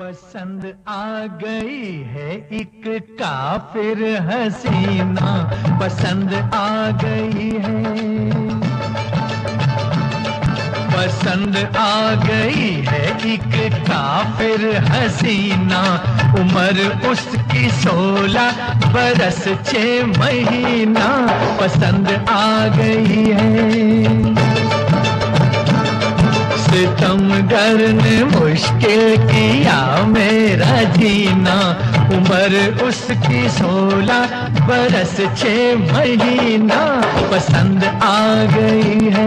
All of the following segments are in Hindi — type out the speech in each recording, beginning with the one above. पसंद आ गई है एक काफिर हसीना, पसंद आ गई है, पसंद आ गई है एक काफिर हसीना। उम्र उसकी 16 बरस 6 महीना। पसंद आ गई है, सितमगर ने मुश्किल किया मेरा जीना। उम्र उसकी 16 बरस 6 महीना। पसंद आ गई है।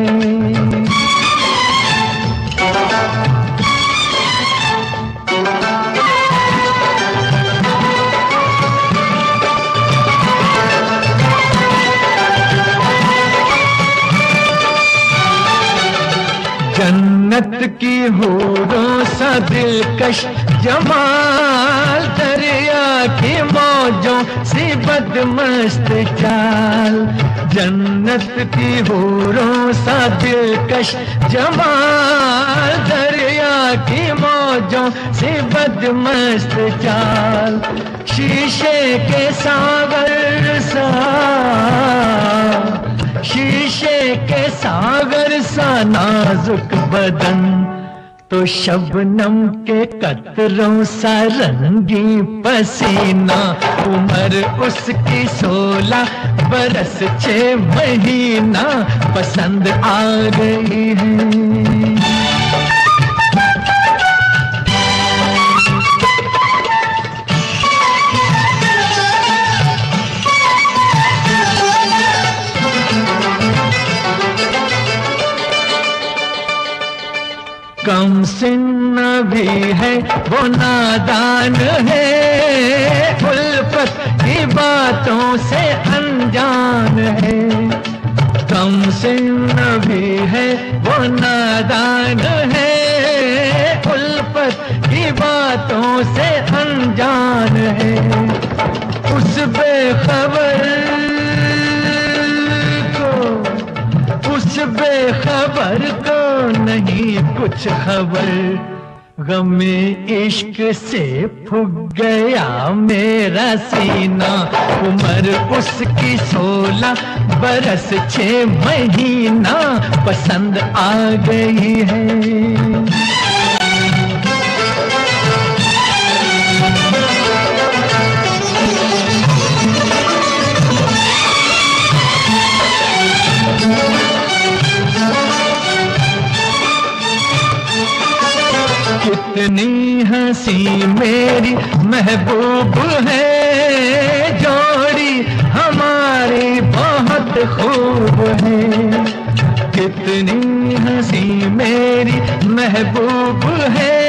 जन्नत की हूरों सा दिलकश जमाल, दरिया की मौजों से बदमस्त चाल। जन्नत की हूरों सा दिलकश जमाल, दरिया की मौजों से बदमस्त चाल। शीशे के सागर सा, शीशे के सागर सा नाजुक बदन, तो शबनम के कतरों सा रंगी पसीना। उम्र उसकी 16 बरस 6 महीना। पसंद आ गई है। कम सिन भी है वो नादान है, उल्फत की बातों से अनजान है। कम सिन भी है वो नादान है, उल्फत की बातों से अनजान है। उस बेखबर को, उस बेखबर को नहीं कुछ खबर, गमे इश्क से फूक गया मेरा सीना। उम्र उसकी 16 बरस 6 महीना। पसंद आ गई है। कितनी हंसी मेरी महबूब है, जोड़ी हमारी बहुत खूब है। कितनी हंसी मेरी महबूब है,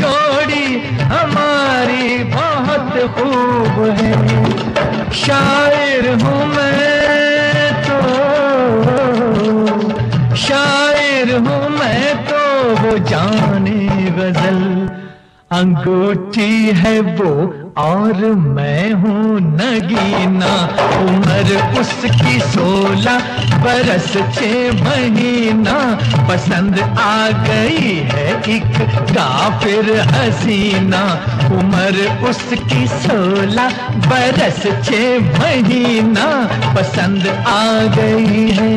जोड़ी हमारी बहुत खूब है। शायर हूँ मैं तो, शायर हूँ मैं तो वो जाने गजल। अंगूठी है वो और मैं हूँ नगीना। उम्र उसकी 16 बरस 6 महीना। पसंद आ गई है एक काफिर हसीना। उम्र उसकी 16 बरस 6 महीना। पसंद आ गई है।